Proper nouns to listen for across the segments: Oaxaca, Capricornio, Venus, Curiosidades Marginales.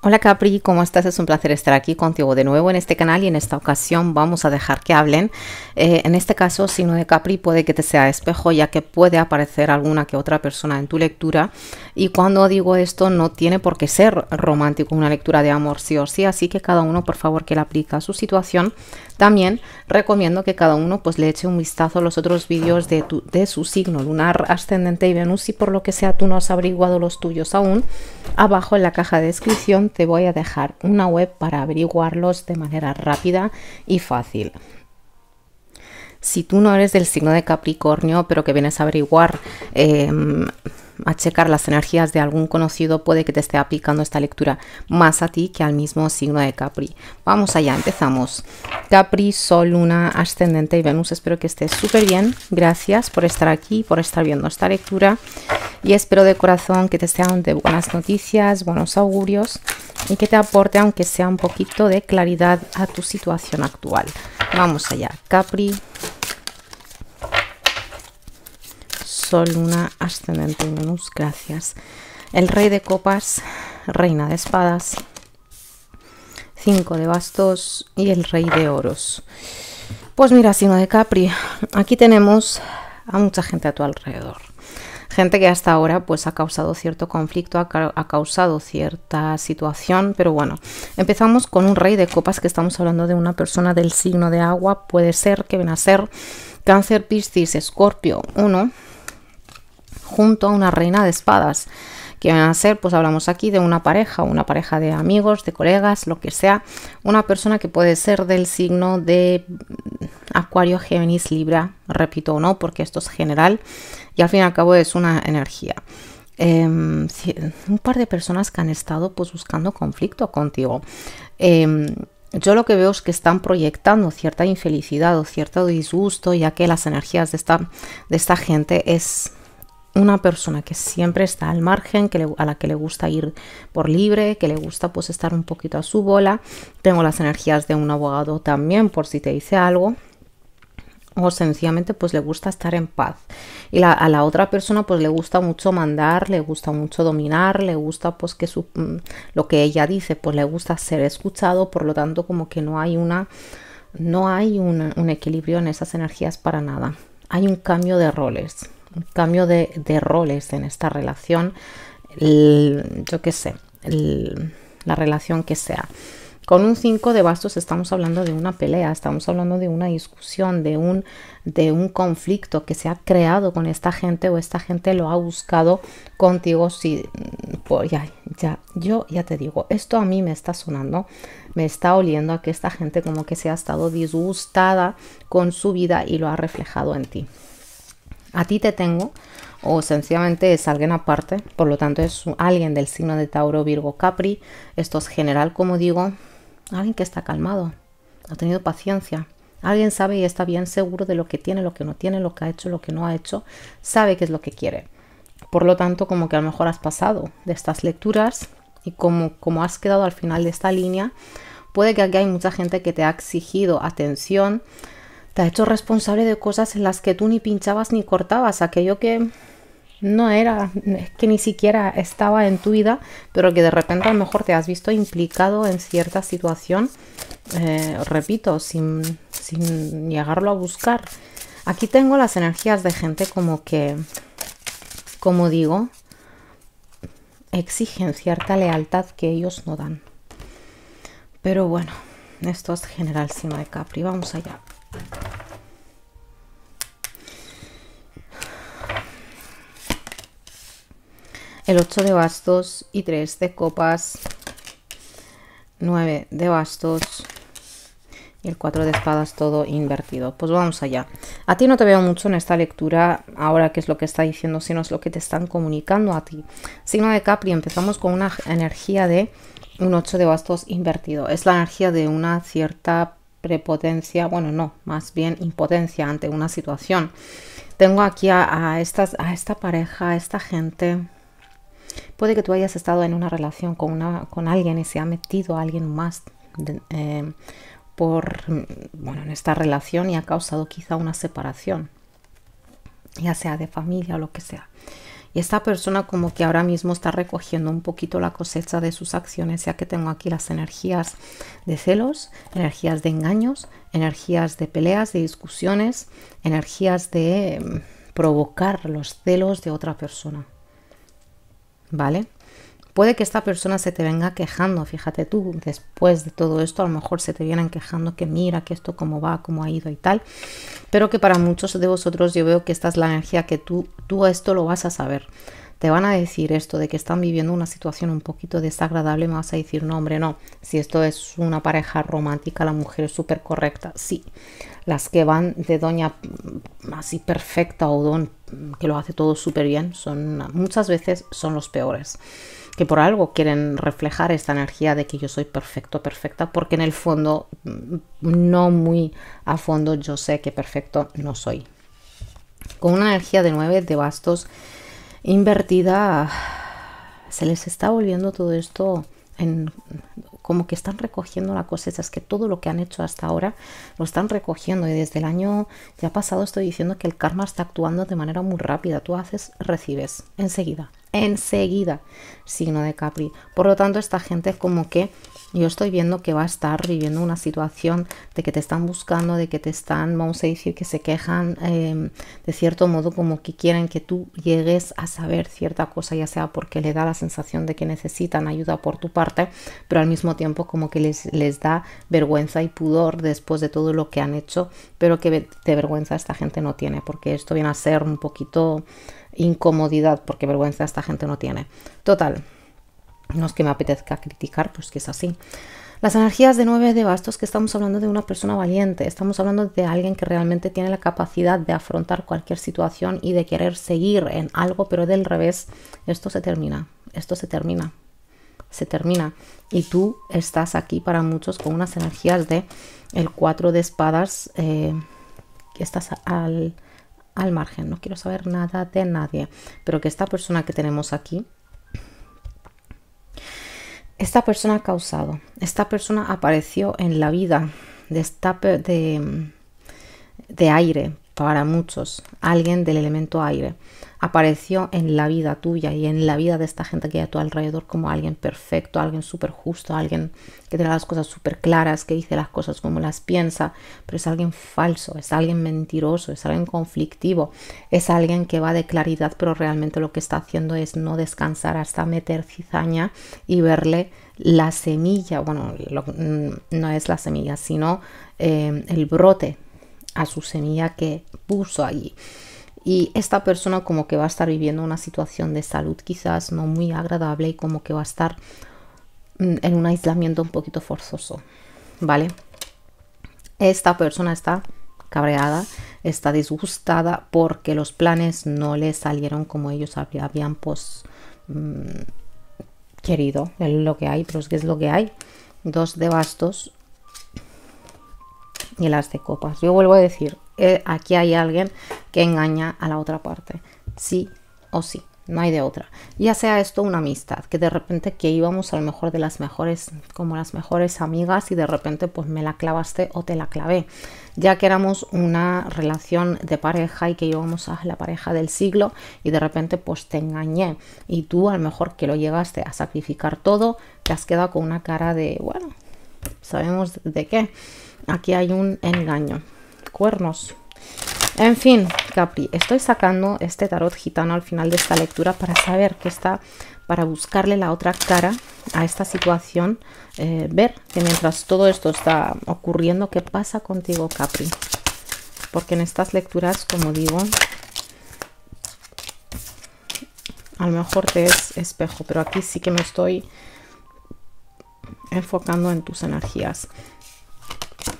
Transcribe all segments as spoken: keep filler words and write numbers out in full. Hola Capri, ¿cómo estás? Es un placer estar aquí contigo de nuevo en este canal, y en esta ocasión vamos a dejar que hablen. Eh, en este caso, signo de Capri puede que te sea espejo, ya que puede aparecer alguna que otra persona en tu lectura, y cuando digo esto no tiene por qué ser romántico una lectura de amor sí o sí, así que cada uno por favor que la aplique a su situación. También recomiendo que cada uno pues le eche un vistazo a los otros vídeos de, tu, de su signo lunar, ascendente y Venus, si por lo que sea tú no has averiguado los tuyos aún. Abajo en la caja de descripción te voy a dejar una web para averiguarlos de manera rápida y fácil. Si tú no eres del signo de Capricornio, pero que vienes a averiguar, eh, a checar las energías de algún conocido, puede que te esté aplicando esta lectura más a ti que al mismo signo de Capri. Vamos allá, empezamos. Capri, Sol, Luna, Ascendente y Venus. Espero que estés súper bien. Gracias por estar aquí, por estar viendo esta lectura. Y espero de corazón que te sean de buenas noticias, buenos augurios, y que te aporte, aunque sea un poquito, de claridad a tu situación actual. Vamos allá. Capri, Sol, Luna, Ascendente y Venus. Gracias. El Rey de Copas, Reina de Espadas, cinco de Bastos y el Rey de Oros. Pues mira, signo de Capri, aquí tenemos a mucha gente a tu alrededor. Gente que hasta ahora pues ha causado cierto conflicto, ha, ca ha causado cierta situación, pero bueno, empezamos con un Rey de Copas, que estamos hablando de una persona del signo de agua, puede ser que venga a ser Cáncer, Piscis, Escorpio, uno, junto a una Reina de Espadas, que van a ser, pues hablamos aquí de una pareja, una pareja de amigos, de colegas, lo que sea, una persona que puede ser del signo de Acuario, Géminis, Libra, repito, no, porque esto es general y al fin y al cabo es una energía. Eh, un par de personas que han estado pues buscando conflicto contigo. Eh, Yo lo que veo es que están proyectando cierta infelicidad o cierto disgusto, ya que las energías de esta, de esta gente es una persona que siempre está al margen, que le, a la que le gusta ir por libre, que le gusta pues estar un poquito a su bola. Tengo las energías de un abogado también, por si te dice algo, o sencillamente pues le gusta estar en paz. Y la, a la otra persona pues le gusta mucho mandar, le gusta mucho dominar, le gusta pues que su, lo que ella dice pues le gusta ser escuchado, por lo tanto como que no hay una no hay una, un equilibrio en esas energías para nada. Hay un cambio de roles, un cambio de, de roles en esta relación, el, yo qué sé, el, la relación que sea. Con un cinco de bastos estamos hablando de una pelea, estamos hablando de una discusión, de un, de un conflicto que se ha creado con esta gente, o esta gente lo ha buscado contigo. Si, pues ya, ya, yo ya te digo, esto a mí me está sonando, me está oliendo a que esta gente como que se ha estado disgustada con su vida y lo ha reflejado en ti. A ti te tengo, o sencillamente es alguien aparte, por lo tanto es alguien del signo de Tauro, Virgo, Capri, esto es general como digo. Alguien que está calmado, ha tenido paciencia. Alguien sabe y está bien seguro de lo que tiene, lo que no tiene, lo que ha hecho, lo que no ha hecho. Sabe qué es lo que quiere. Por lo tanto, como que a lo mejor has pasado de estas lecturas y como, como has quedado al final de esta línea, puede que aquí hay mucha gente que te ha exigido atención, te ha hecho responsable de cosas en las que tú ni pinchabas ni cortabas, aquello que no era, que ni siquiera estaba en tu vida, pero que de repente a lo mejor te has visto implicado en cierta situación, eh, repito, sin, sin llegarlo a buscar. Aquí tengo las energías de gente como que, como digo, exigen cierta lealtad que ellos no dan. Pero bueno, esto es general, signo de Capri. Vamos allá. El ocho de bastos y tres de copas, nueve de bastos y el cuatro de espadas, todo invertido. Pues vamos allá. A ti no te veo mucho en esta lectura ahora qué es lo que está diciendo, sino es lo que te están comunicando a ti. Signo de Capri, empezamos con una energía de un ocho de bastos invertido. Es la energía de una cierta prepotencia, bueno no, más bien impotencia ante una situación. Tengo aquí a, a, estas, a esta pareja, a esta gente. Puede que tú hayas estado en una relación con, una, con alguien y se ha metido a alguien más de, eh, por, bueno, en esta relación, y ha causado quizá una separación, ya sea de familia o lo que sea. Y esta persona como que ahora mismo está recogiendo un poquito la cosecha de sus acciones, ya que tengo aquí las energías de celos, energías de engaños, energías de peleas, de discusiones, energías de eh, provocar los celos de otra persona, ¿vale? Puede que esta persona se te venga quejando, fíjate tú, después de todo esto a lo mejor se te vienen quejando que mira, que esto cómo va, cómo ha ido y tal, pero que para muchos de vosotros yo veo que esta es la energía que tú, tú esto lo vas a saber. Te van a decir esto de que están viviendo una situación un poquito desagradable y me vas a decir, no hombre, no, si esto es una pareja romántica, la mujer es súper correcta. Sí, las que van de doña así perfecta o don que lo hace todo súper bien, son muchas veces son los peores, que por algo quieren reflejar esta energía de que yo soy perfecto, perfecta, porque en el fondo, no muy a fondo, yo sé que perfecto no soy. Con una energía de nueve de bastos invertida, se les está volviendo todo esto en, como que están recogiendo la cosecha, es que todo lo que han hecho hasta ahora lo están recogiendo, y desde el año ya pasado estoy diciendo que el karma está actuando de manera muy rápida. Tú haces, recibes enseguida. Enseguida, signo de Capri. Por lo tanto, esta gente como que yo estoy viendo que va a estar viviendo una situación de que te están buscando, de que te están, vamos a decir, que se quejan, eh, de cierto modo como que quieren que tú llegues a saber cierta cosa, ya sea porque le da la sensación de que necesitan ayuda por tu parte, pero al mismo tiempo como que les, les da vergüenza y pudor después de todo lo que han hecho, pero que de vergüenza esta gente no tiene, porque esto viene a ser un poquito incomodidad, porque vergüenza esta gente no tiene. Total, no es que me apetezca criticar, pues que es así. Las energías de nueve de bastos, que estamos hablando de una persona valiente, estamos hablando de alguien que realmente tiene la capacidad de afrontar cualquier situación y de querer seguir en algo, pero del revés, esto se termina, esto se termina, se termina. Y tú estás aquí para muchos con unas energías de el cuatro de espadas, eh, que estás al... al margen, no quiero saber nada de nadie, pero que esta persona que tenemos aquí, esta persona ha causado, esta persona apareció en la vida de, esta, de, de aire, para muchos, alguien del elemento aire, apareció en la vida tuya y en la vida de esta gente que hay a tu alrededor como alguien perfecto, alguien súper justo, alguien que tiene las cosas súper claras, que dice las cosas como las piensa, pero es alguien falso, es alguien mentiroso, es alguien conflictivo, es alguien que va de claridad, pero realmente lo que está haciendo es no descansar hasta meter cizaña y verle la semilla, bueno, lo, no es la semilla, sino eh, el brote a su semilla que puso allí. Y esta persona como que va a estar viviendo una situación de salud quizás no muy agradable y como que va a estar en un aislamiento un poquito forzoso, ¿vale? Esta persona está cabreada, está disgustada porque los planes no le salieron como ellos habían pues, mm, querido. Es lo que hay, pero es que es lo que hay. Dos de bastos y las de copas. Yo vuelvo a decir, eh, aquí hay alguien que engaña a la otra parte, sí o sí, no hay de otra, ya sea esto una amistad, que de repente que íbamos a lo mejor de las mejores, como las mejores amigas, y de repente pues me la clavaste o te la clavé, ya que éramos una relación de pareja y que íbamos a la pareja del siglo y de repente pues te engañé, y tú a lo mejor que lo llegaste a sacrificar todo, te has quedado con una cara de, bueno, sabemos de qué. Aquí hay un engaño, cuernos. En fin, Capri, estoy sacando este tarot gitano al final de esta lectura para saber qué está, para buscarle la otra cara a esta situación, eh, ver que mientras todo esto está ocurriendo, qué pasa contigo, Capri. Porque en estas lecturas, como digo, a lo mejor te es espejo, pero aquí sí que me estoy enfocando en tus energías.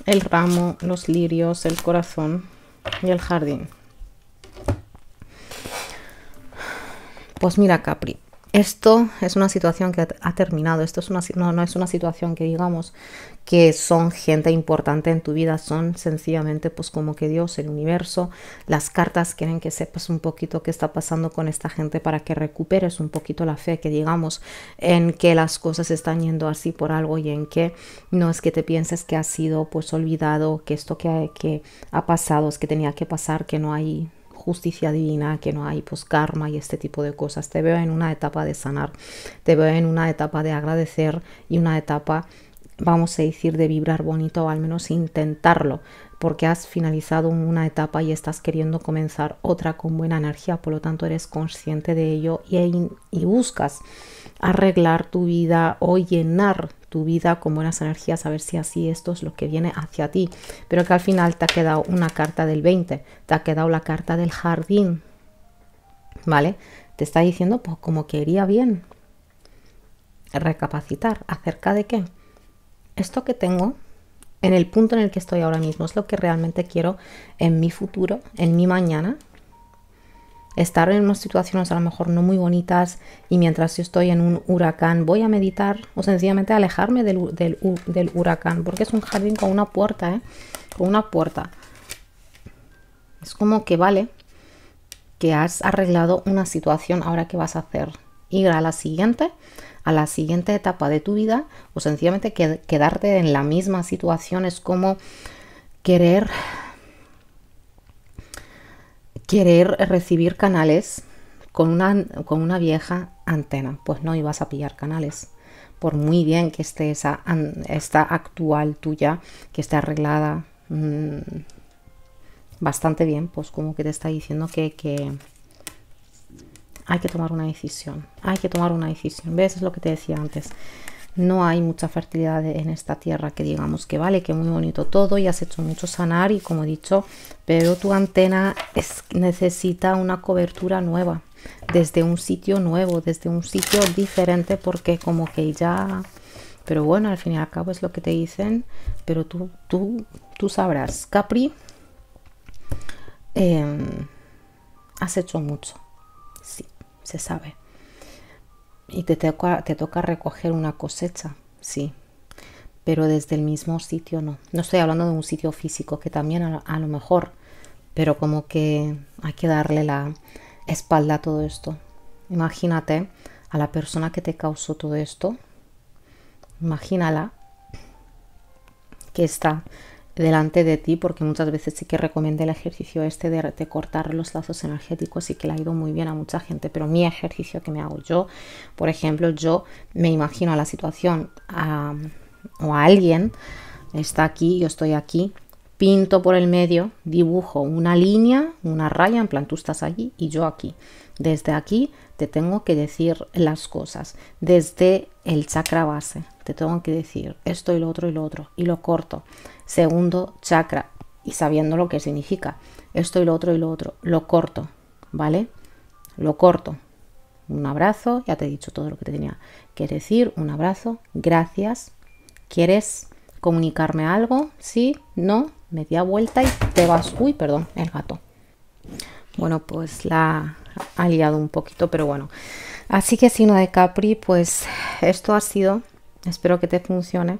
El ramo, los lirios, el corazón y el jardín. Pues mira, Capri, esto es una situación que ha terminado. Esto es una, no, no es una situación que digamos que son gente importante en tu vida. Son sencillamente pues como que Dios, el universo, las cartas quieren que sepas un poquito qué está pasando con esta gente para que recuperes un poquito la fe, que digamos en que las cosas están yendo así por algo y en que no es que te pienses que has sido pues olvidado, que esto que ha, que ha pasado es que tenía que pasar, que no hay justicia divina, que no hay pues karma y este tipo de cosas. Te veo en una etapa de sanar, te veo en una etapa de agradecer y una etapa, vamos a decir, de vibrar bonito, o al menos intentarlo, porque has finalizado una etapa y estás queriendo comenzar otra con buena energía, por lo tanto eres consciente de ello y, y buscas arreglar tu vida o llenar tu vida con buenas energías, a ver si así esto es lo que viene hacia ti. Pero que al final te ha quedado una carta del veinte, te ha quedado la carta del jardín, ¿vale? Te está diciendo pues como que iría bien recapacitar acerca de qué. Esto que tengo, en el punto en el que estoy ahora mismo, es lo que realmente quiero en mi futuro, en mi mañana. Estar en unas situaciones a lo mejor no muy bonitas, y mientras yo estoy en un huracán voy a meditar o sencillamente alejarme del, del, del huracán, porque es un jardín con una puerta, ¿eh? Con una puerta. Es como que vale, que has arreglado una situación, ahora qué vas a hacer, ir a la siguiente, a la siguiente etapa de tu vida, o sencillamente que, quedarte en la misma situación. Es como querer... Querer recibir canales con una, con una vieja antena. Pues no ibas a pillar canales. Por muy bien que esté esa, esta actual tuya, que esté arreglada mmm, bastante bien, pues como que te está diciendo que, que hay que tomar una decisión. Hay que tomar una decisión. ¿Ves? Es lo que te decía antes. No hay mucha fertilidad en esta tierra, que digamos que vale, que muy bonito todo y has hecho mucho sanar y como he dicho, pero tu antena es, necesita una cobertura nueva, desde un sitio nuevo, desde un sitio diferente, porque como que ya... Pero bueno, al fin y al cabo es lo que te dicen, pero tú, tú, tú sabrás. Capri, eh, has hecho mucho, sí, se sabe. Y te toca, te toca recoger una cosecha, sí, pero desde el mismo sitio no. No estoy hablando de un sitio físico, que también a, a lo mejor, pero como que hay que darle la espalda a todo esto. Imagínate a la persona que te causó todo esto, imagínala que está delante de ti, porque muchas veces sí que recomiendo el ejercicio este de, de cortar los lazos energéticos y que le ha ido muy bien a mucha gente, pero mi ejercicio que me hago yo, por ejemplo, yo me imagino a la situación a, o a alguien, está aquí, yo estoy aquí, pinto por el medio, dibujo una línea, una raya, en plan tú estás allí y yo aquí. Desde aquí te tengo que decir las cosas, desde el chakra base te tengo que decir esto y lo otro y lo otro, y lo corto. Segundo chakra, y sabiendo lo que significa, esto y lo otro y lo otro, lo corto, ¿vale? Lo corto. Un abrazo, ya te he dicho todo lo que te tenía que decir, un abrazo, gracias, ¿quieres comunicarme algo? Sí, no, media vuelta y te vas. Uy, perdón, el gato. Bueno, pues la ha liado un poquito, pero bueno. Así que signo de Capri, pues esto ha sido, espero que te funcione.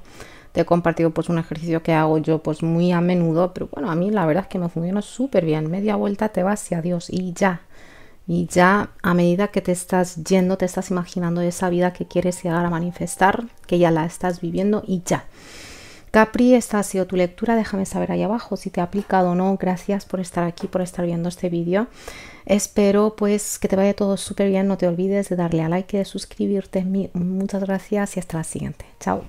Te he compartido pues un ejercicio que hago yo pues muy a menudo, pero bueno, a mí la verdad es que me funciona súper bien. Media vuelta, te vas y adiós, y ya. Y ya a medida que te estás yendo, te estás imaginando esa vida que quieres llegar a manifestar, que ya la estás viviendo y ya. Capri, esta ha sido tu lectura, déjame saber ahí abajo si te ha aplicado o no. Gracias por estar aquí, por estar viendo este vídeo. Espero pues que te vaya todo súper bien, no te olvides de darle a like y de suscribirte. Muchas gracias y hasta la siguiente. Chao.